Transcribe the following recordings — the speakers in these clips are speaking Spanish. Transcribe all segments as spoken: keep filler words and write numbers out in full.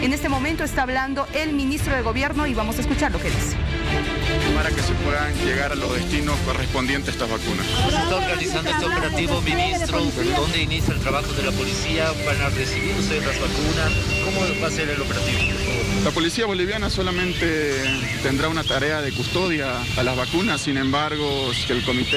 En este momento está hablando el ministro de Gobierno y vamos a escuchar lo que dice. Para que se puedan llegar a los destinos correspondientes a estas vacunas. ¿Se está organizando este operativo, ministro? ¿Dónde inicia el trabajo de la policía para recibir ustedes las vacunas? ¿Cómo va a ser el operativo? La Policía Boliviana solamente tendrá una tarea de custodia a las vacunas, sin embargo, el comité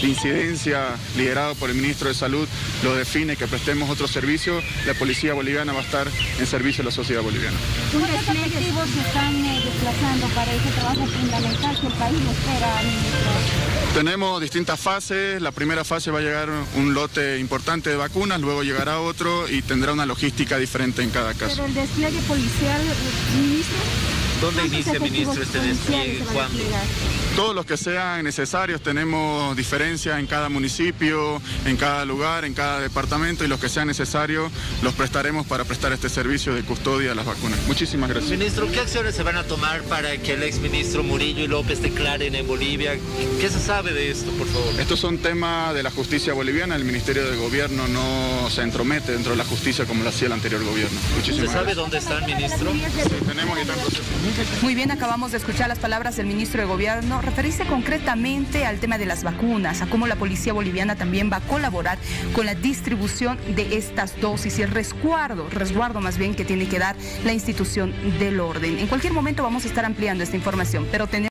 de incidencia liderado por el ministro de Salud lo define que prestemos otro servicio, la Policía Boliviana va a estar en servicio a la sociedad boliviana. ¿Cuántos efectivos se están eh, desplazando para ese trabajo fundamental que el país espera, ministro? Tenemos distintas fases, la primera fase va a llegar un lote importante de vacunas, luego llegará otro y tendrá una logística diferente en cada caso. ¿Pero el despliegue policial, ministro? ¿Dónde inicia, ministro, este despliegue? ¿Cuándo? Todos los que sean necesarios, tenemos diferencias en cada municipio, en cada lugar, en cada departamento y los que sean necesarios los prestaremos para prestar este servicio de custodia a las vacunas. Muchísimas gracias. Ministro, ¿qué acciones se van a tomar para que el exministro Murillo y López declaren en Bolivia? ¿Qué se sabe de esto, por favor? Estos son temas de la justicia boliviana, el Ministerio de Gobierno no se entromete dentro de la justicia como lo hacía el anterior gobierno. Muchísimas ¿Se sabe gracias. dónde están, ministro? Sí, tenemos y tanto. Muy bien, acabamos de escuchar las palabras del ministro de Gobierno. Referirse concretamente al tema de las vacunas, a cómo la policía boliviana también va a colaborar con la distribución de estas dosis y el resguardo, resguardo más bien que tiene que dar la institución del orden. En cualquier momento vamos a estar ampliando esta información, pero tenemos